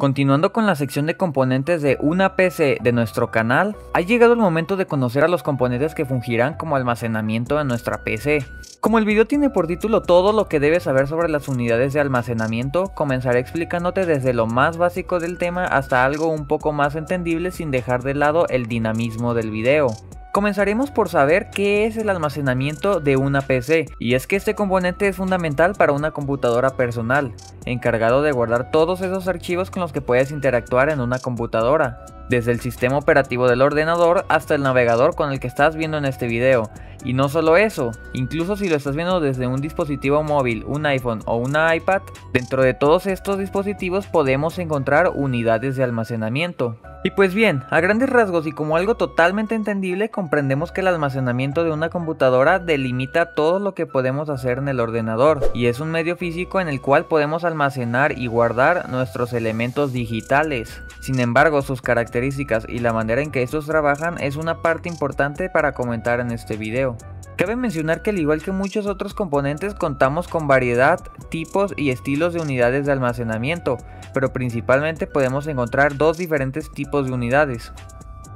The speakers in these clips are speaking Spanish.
Continuando con la sección de componentes de una PC de nuestro canal, ha llegado el momento de conocer a los componentes que fungirán como almacenamiento de nuestra PC. Como el video tiene por título todo lo que debes saber sobre las unidades de almacenamiento, comenzaré explicándote desde lo más básico del tema hasta algo un poco más entendible sin dejar de lado el dinamismo del video. Comenzaremos por saber qué es el almacenamiento de una PC, y es que este componente es fundamental para una computadora personal, encargado de guardar todos esos archivos con los que puedes interactuar en una computadora, desde el sistema operativo del ordenador hasta el navegador con el que estás viendo en este video. Y no solo eso, incluso si lo estás viendo desde un dispositivo móvil, un iPhone o una iPad, dentro de todos estos dispositivos podemos encontrar unidades de almacenamiento. Y pues bien, a grandes rasgos y como algo totalmente entendible, comprendemos que el almacenamiento de una computadora delimita todo lo que podemos hacer en el ordenador, y es un medio físico en el cual podemos almacenar y guardar nuestros elementos digitales. Sin embargo, sus características y la manera en que estos trabajan es una parte importante para comentar en este video. Cabe mencionar que al igual que muchos otros componentes contamos con variedad, tipos y estilos de unidades de almacenamiento, pero principalmente podemos encontrar dos diferentes tipos de unidades.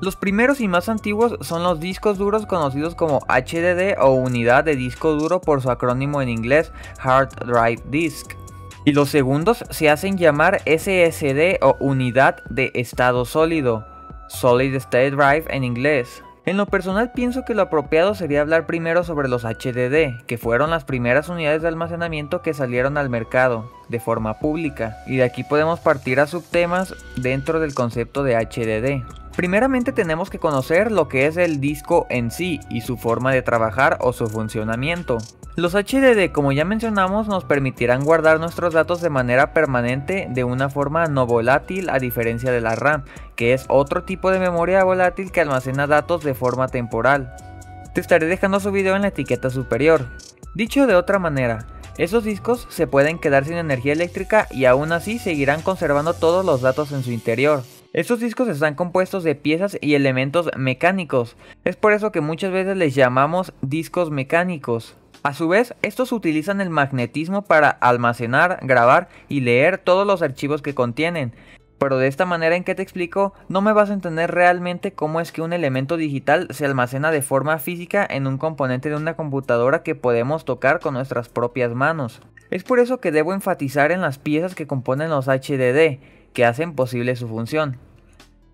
Los primeros y más antiguos son los discos duros conocidos como HDD o unidad de disco duro por su acrónimo en inglés Hard Drive Disk, y los segundos se hacen llamar SSD o unidad de estado sólido, Solid State Drive en inglés. En lo personal pienso que lo apropiado sería hablar primero sobre los HDD, que fueron las primeras unidades de almacenamiento que salieron al mercado, de forma pública, y de aquí podemos partir a subtemas dentro del concepto de HDD. Primeramente tenemos que conocer lo que es el disco en sí, y su forma de trabajar o su funcionamiento. Los HDD, como ya mencionamos, nos permitirán guardar nuestros datos de manera permanente de una forma no volátil, a diferencia de la RAM, que es otro tipo de memoria volátil que almacena datos de forma temporal. Te estaré dejando su video en la etiqueta superior. Dicho de otra manera, esos discos se pueden quedar sin energía eléctrica y aún así seguirán conservando todos los datos en su interior. Estos discos están compuestos de piezas y elementos mecánicos, es por eso que muchas veces les llamamos discos mecánicos. A su vez, estos utilizan el magnetismo para almacenar, grabar y leer todos los archivos que contienen. Pero de esta manera en que te explico, no me vas a entender realmente cómo es que un elemento digital se almacena de forma física en un componente de una computadora que podemos tocar con nuestras propias manos. Es por eso que debo enfatizar en las piezas que componen los HDD, que hacen posible su función.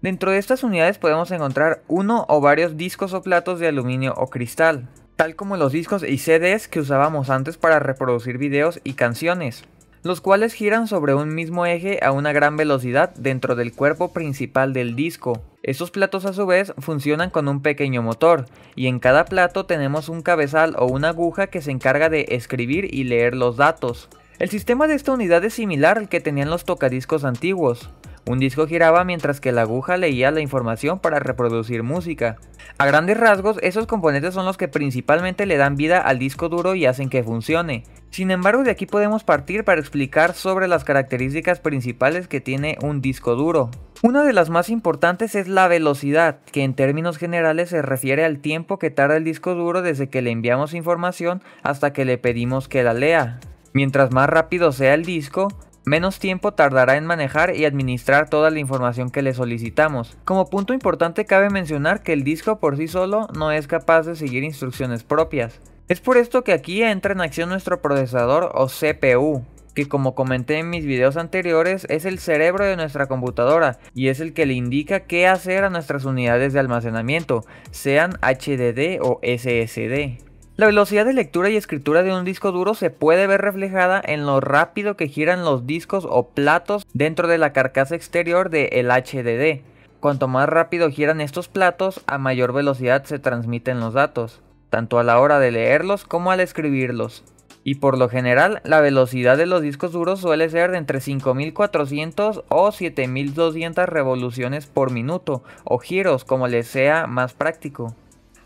Dentro de estas unidades podemos encontrar uno o varios discos o platos de aluminio o cristal, tal como los discos y CDs que usábamos antes para reproducir videos y canciones, los cuales giran sobre un mismo eje a una gran velocidad dentro del cuerpo principal del disco. Estos platos a su vez funcionan con un pequeño motor, y en cada plato tenemos un cabezal o una aguja que se encarga de escribir y leer los datos. El sistema de esta unidad es similar al que tenían los tocadiscos antiguos. Un disco giraba mientras que la aguja leía la información para reproducir música. A grandes rasgos, esos componentes son los que principalmente le dan vida al disco duro y hacen que funcione. Sin embargo, de aquí podemos partir para explicar sobre las características principales que tiene un disco duro. Una de las más importantes es la velocidad, que en términos generales se refiere al tiempo que tarda el disco duro desde que le enviamos información hasta que le pedimos que la lea. Mientras más rápido sea el disco, menos tiempo tardará en manejar y administrar toda la información que le solicitamos. Como punto importante cabe mencionar que el disco por sí solo no es capaz de seguir instrucciones propias. Es por esto que aquí entra en acción nuestro procesador o CPU, que como comenté en mis videos anteriores es el cerebro de nuestra computadora y es el que le indica qué hacer a nuestras unidades de almacenamiento, sean HDD o SSD. La velocidad de lectura y escritura de un disco duro se puede ver reflejada en lo rápido que giran los discos o platos dentro de la carcasa exterior del HDD. Cuanto más rápido giran estos platos, a mayor velocidad se transmiten los datos, tanto a la hora de leerlos como al escribirlos. Y por lo general, la velocidad de los discos duros suele ser de entre 5400 o 7200 revoluciones por minuto, o giros como les sea más práctico.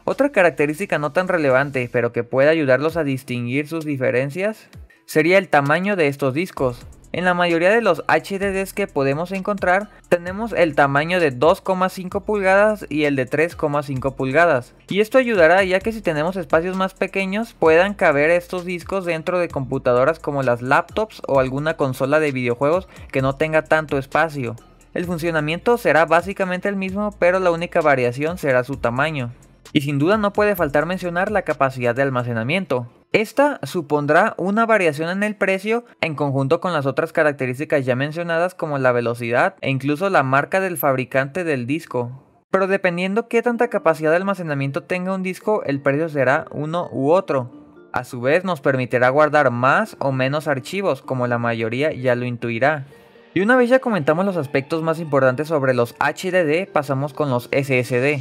Otra característica no tan relevante, pero que puede ayudarlos a distinguir sus diferencias, sería el tamaño de estos discos. En la mayoría de los HDDs que podemos encontrar tenemos el tamaño de 2,5 pulgadas y el de 3,5 pulgadas. Y esto ayudará ya que si tenemos espacios más pequeños puedan caber estos discos dentro de computadoras como las laptops o alguna consola de videojuegos que no tenga tanto espacio. El funcionamiento será básicamente el mismo, pero la única variación será su tamaño. Y sin duda no puede faltar mencionar la capacidad de almacenamiento. Esta supondrá una variación en el precio en conjunto con las otras características ya mencionadas como la velocidad e incluso la marca del fabricante del disco. Pero dependiendo qué tanta capacidad de almacenamiento tenga un disco, el precio será uno u otro. A su vez nos permitirá guardar más o menos archivos, como la mayoría ya lo intuirá. Y una vez ya comentamos los aspectos más importantes sobre los HDD, pasamos con los SSD.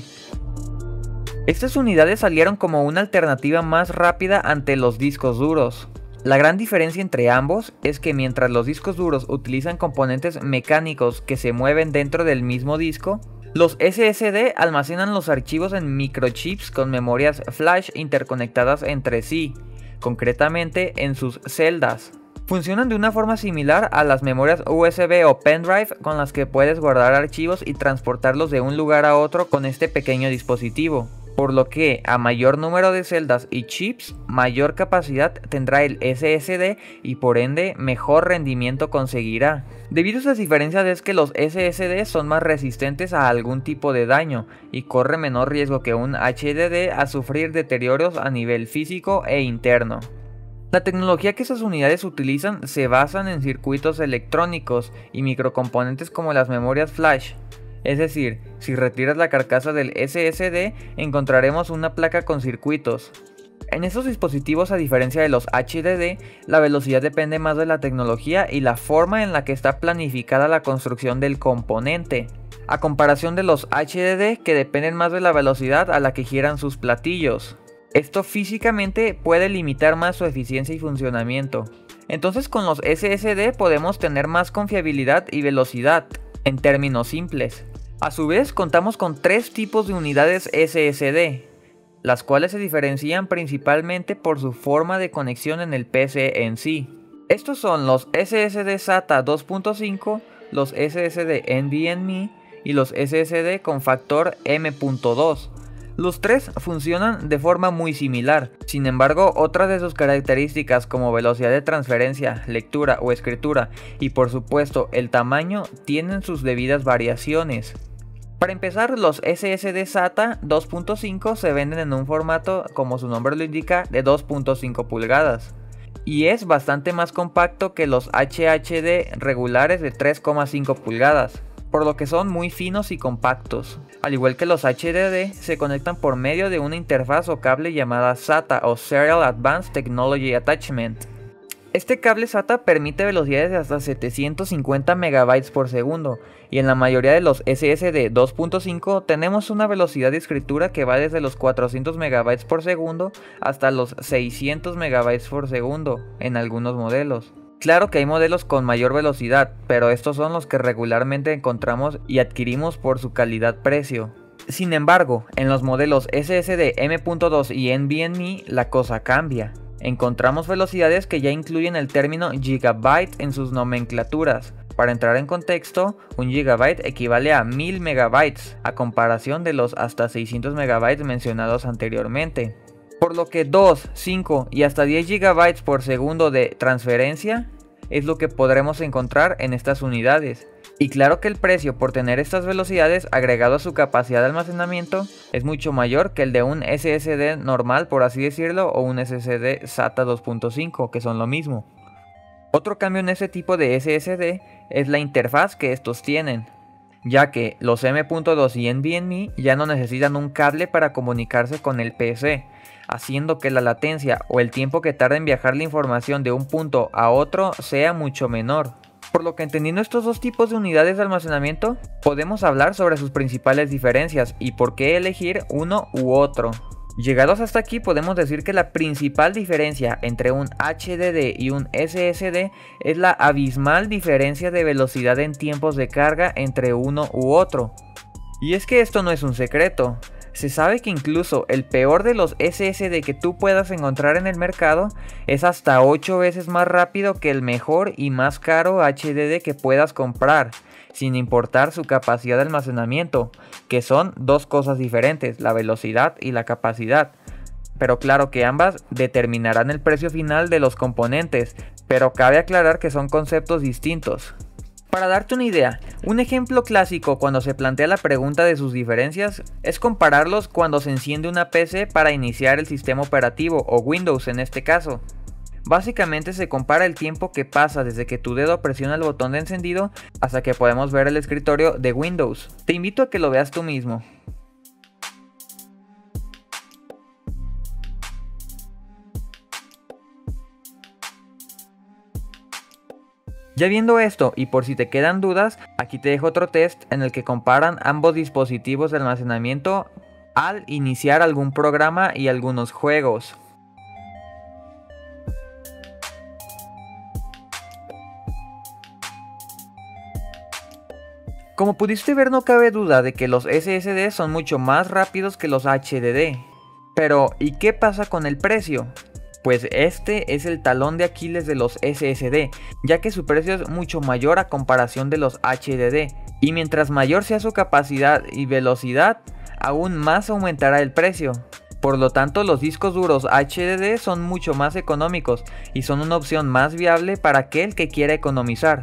Estas unidades salieron como una alternativa más rápida ante los discos duros. La gran diferencia entre ambos es que mientras los discos duros utilizan componentes mecánicos que se mueven dentro del mismo disco, los SSD almacenan los archivos en microchips con memorias flash interconectadas entre sí, concretamente en sus celdas. Funcionan de una forma similar a las memorias USB o pendrive con las que puedes guardar archivos y transportarlos de un lugar a otro con este pequeño dispositivo. Por lo que a mayor número de celdas y chips, mayor capacidad tendrá el SSD y por ende mejor rendimiento conseguirá. Debido a estas diferencias es que los SSD son más resistentes a algún tipo de daño y corre menor riesgo que un HDD a sufrir deterioros a nivel físico e interno. La tecnología que estas unidades utilizan se basan en circuitos electrónicos y microcomponentes como las memorias flash. Es decir, si retiras la carcasa del SSD, encontraremos una placa con circuitos. En estos dispositivos, a diferencia de los HDD, la velocidad depende más de la tecnología y la forma en la que está planificada la construcción del componente, a comparación de los HDD que dependen más de la velocidad a la que giran sus platillos. Esto físicamente puede limitar más su eficiencia y funcionamiento. Entonces con los SSD podemos tener más confiabilidad y velocidad, en términos simples. A su vez contamos con tres tipos de unidades SSD, las cuales se diferencian principalmente por su forma de conexión en el PC en sí. Estos son los SSD SATA 2.5, los SSD NVMe y los SSD con factor M.2. Los tres funcionan de forma muy similar, sin embargo otras de sus características como velocidad de transferencia, lectura o escritura y por supuesto el tamaño tienen sus debidas variaciones. Para empezar, los SSD SATA 2.5 se venden en un formato, como su nombre lo indica, de 2.5 pulgadas y es bastante más compacto que los HDD regulares de 3,5 pulgadas. Por lo que son muy finos y compactos. Al igual que los HDD, se conectan por medio de una interfaz o cable llamada SATA o Serial Advanced Technology Attachment. Este cable SATA permite velocidades de hasta 750 MB por segundo, y en la mayoría de los SSD 2.5 tenemos una velocidad de escritura que va desde los 400 MB por segundo hasta los 600 MB por segundo en algunos modelos. Claro que hay modelos con mayor velocidad, pero estos son los que regularmente encontramos y adquirimos por su calidad-precio. Sin embargo, en los modelos SSD M.2 y NVMe la cosa cambia. Encontramos velocidades que ya incluyen el término gigabyte en sus nomenclaturas. Para entrar en contexto, un gigabyte equivale a 1000 megabytes, a comparación de los hasta 600 megabytes mencionados anteriormente. Por lo que 2, 5 y hasta 10 GB por segundo de transferencia es lo que podremos encontrar en estas unidades. Y claro que el precio por tener estas velocidades agregado a su capacidad de almacenamiento es mucho mayor que el de un SSD normal, por así decirlo, o un SSD SATA 2.5 que son lo mismo. Otro cambio en este tipo de SSD es la interfaz que estos tienen, ya que los M.2 y NVMe ya no necesitan un cable para comunicarse con el PC, haciendo que la latencia o el tiempo que tarda en viajar la información de un punto a otro sea mucho menor. Por lo que entendiendo estos dos tipos de unidades de almacenamiento, podemos hablar sobre sus principales diferencias y por qué elegir uno u otro. Llegados hasta aquí podemos decir que la principal diferencia entre un HDD y un SSD es la abismal diferencia de velocidad en tiempos de carga entre uno u otro. Y es que esto no es un secreto. Se sabe que incluso el peor de los SSD que tú puedas encontrar en el mercado es hasta 8 veces más rápido que el mejor y más caro HDD que puedas comprar, sin importar su capacidad de almacenamiento, que son dos cosas diferentes, la velocidad y la capacidad. Pero claro que ambas determinarán el precio final de los componentes, pero cabe aclarar que son conceptos distintos. Para darte una idea, un ejemplo clásico cuando se plantea la pregunta de sus diferencias es compararlos cuando se enciende una PC para iniciar el sistema operativo o Windows en este caso. Básicamente se compara el tiempo que pasa desde que tu dedo presiona el botón de encendido hasta que podemos ver el escritorio de Windows. Te invito a que lo veas tú mismo. Ya viendo esto, y por si te quedan dudas, aquí te dejo otro test en el que comparan ambos dispositivos de almacenamiento al iniciar algún programa y algunos juegos. Como pudiste ver, no cabe duda de que los SSD son mucho más rápidos que los HDD. Pero, ¿y qué pasa con el precio? Pues este es el talón de Aquiles de los SSD, ya que su precio es mucho mayor a comparación de los HDD, y mientras mayor sea su capacidad y velocidad, aún más aumentará el precio. Por lo tanto, los discos duros HDD son mucho más económicos y son una opción más viable para aquel que quiera economizar.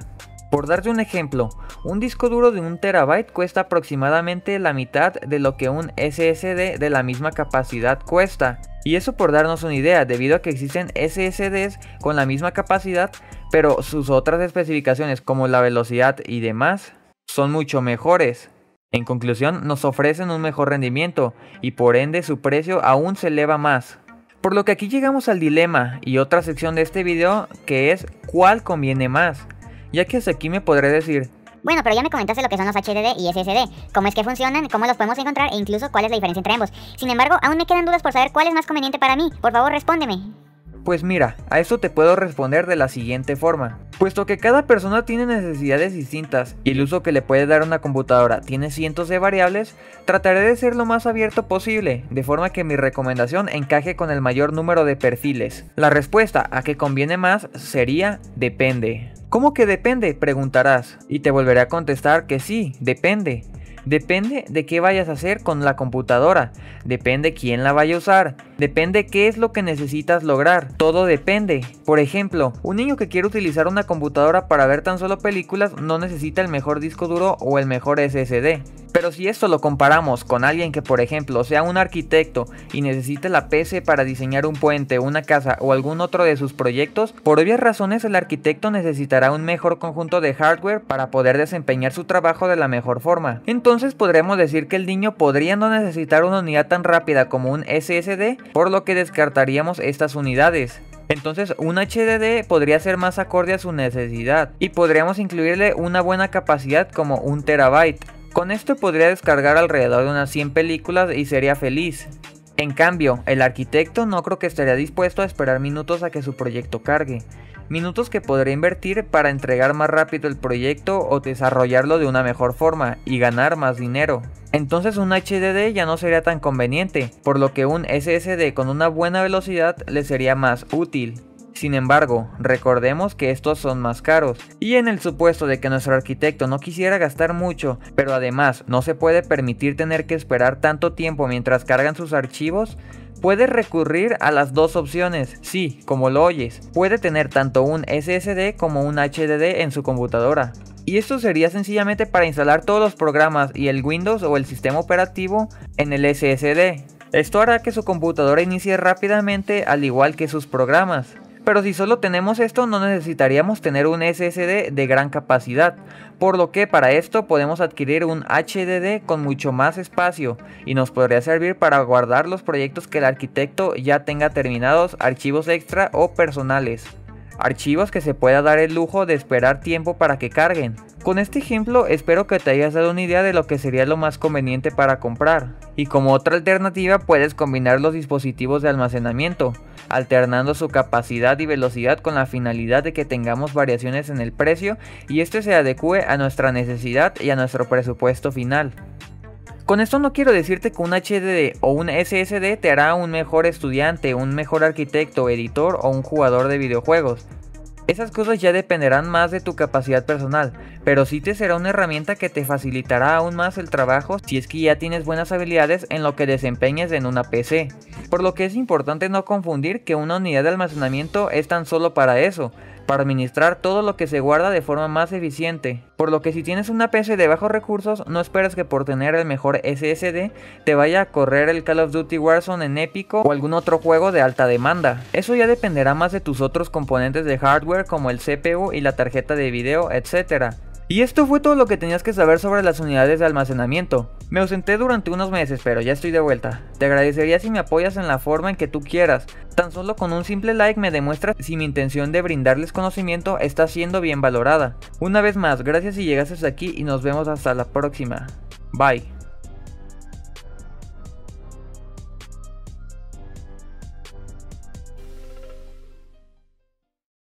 Por darte un ejemplo, un disco duro de 1 TB cuesta aproximadamente la mitad de lo que un SSD de la misma capacidad cuesta. Y eso por darnos una idea, debido a que existen SSDs con la misma capacidad, pero sus otras especificaciones como la velocidad y demás, son mucho mejores. En conclusión, nos ofrecen un mejor rendimiento, y por ende su precio aún se eleva más. Por lo que aquí llegamos al dilema, y otra sección de este video, que es ¿cuál conviene más? Ya que hasta aquí me podré decir, bueno, pero ya me comentaste lo que son los HDD y SSD, cómo es que funcionan, cómo los podemos encontrar e incluso cuál es la diferencia entre ambos. Sin embargo, aún me quedan dudas por saber cuál es más conveniente para mí. Por favor, respóndeme. Pues mira, a esto te puedo responder de la siguiente forma. Puesto que cada persona tiene necesidades distintas y el uso que le puede dar una computadora tiene cientos de variables, trataré de ser lo más abierto posible, de forma que mi recomendación encaje con el mayor número de perfiles. La respuesta a qué conviene más sería depende. ¿Cómo que depende?, preguntarás, y te volveré a contestar que sí, depende. Depende de qué vayas a hacer con la computadora, depende quién la vaya a usar, depende qué es lo que necesitas lograr, todo depende. Por ejemplo, un niño que quiere utilizar una computadora para ver tan solo películas no necesita el mejor disco duro o el mejor SSD. Pero si esto lo comparamos con alguien que, por ejemplo, sea un arquitecto y necesite la PC para diseñar un puente, una casa o algún otro de sus proyectos, por obvias razones el arquitecto necesitará un mejor conjunto de hardware para poder desempeñar su trabajo de la mejor forma. Entonces podremos decir que el niño podría no necesitar una unidad tan rápida como un SSD, por lo que descartaríamos estas unidades. Entonces un HDD podría ser más acorde a su necesidad y podríamos incluirle una buena capacidad como 1 TB. Con esto podría descargar alrededor de unas 100 películas y sería feliz. En cambio, el arquitecto no creo que estaría dispuesto a esperar minutos a que su proyecto cargue. Minutos que podría invertir para entregar más rápido el proyecto o desarrollarlo de una mejor forma y ganar más dinero. Entonces un HDD ya no sería tan conveniente, por lo que un SSD con una buena velocidad le sería más útil. Sin embargo, recordemos que estos son más caros, y en el supuesto de que nuestro arquitecto no quisiera gastar mucho, pero además no se puede permitir tener que esperar tanto tiempo mientras cargan sus archivos, puede recurrir a las dos opciones. Sí, como lo oyes, puede tener tanto un SSD como un HDD en su computadora. Y esto sería sencillamente para instalar todos los programas y el Windows o el sistema operativo en el SSD. Esto hará que su computadora inicie rápidamente al igual que sus programas. Pero si solo tenemos esto, no necesitaríamos tener un SSD de gran capacidad, por lo que para esto podemos adquirir un HDD con mucho más espacio y nos podría servir para guardar los proyectos que el arquitecto ya tenga terminados, archivos extra o personales. Archivos que se pueda dar el lujo de esperar tiempo para que carguen. Con este ejemplo espero que te hayas dado una idea de lo que sería lo más conveniente para comprar. Y como otra alternativa puedes combinar los dispositivos de almacenamiento, alternando su capacidad y velocidad con la finalidad de que tengamos variaciones en el precio y este se adecue a nuestra necesidad y a nuestro presupuesto final. Con esto no quiero decirte que un HDD o un SSD te hará un mejor estudiante, un mejor arquitecto, editor o un jugador de videojuegos. Esas cosas ya dependerán más de tu capacidad personal, pero sí te será una herramienta que te facilitará aún más el trabajo si es que ya tienes buenas habilidades en lo que desempeñes en una PC. Por lo que es importante no confundir que una unidad de almacenamiento es tan solo para eso, para administrar todo lo que se guarda de forma más eficiente. Por lo que si tienes una PC de bajos recursos, no esperes que por tener el mejor SSD te vaya a correr el Call of Duty Warzone en épico o algún otro juego de alta demanda. Eso ya dependerá más de tus otros componentes de hardware como el CPU y la tarjeta de video, etc. Y esto fue todo lo que tenías que saber sobre las unidades de almacenamiento. Me ausenté durante unos meses, pero ya estoy de vuelta. Te agradecería si me apoyas en la forma en que tú quieras. Tan solo con un simple like me demuestras si mi intención de brindarles conocimiento está siendo bien valorada. Una vez más, gracias si llegaste hasta aquí y nos vemos hasta la próxima. Bye.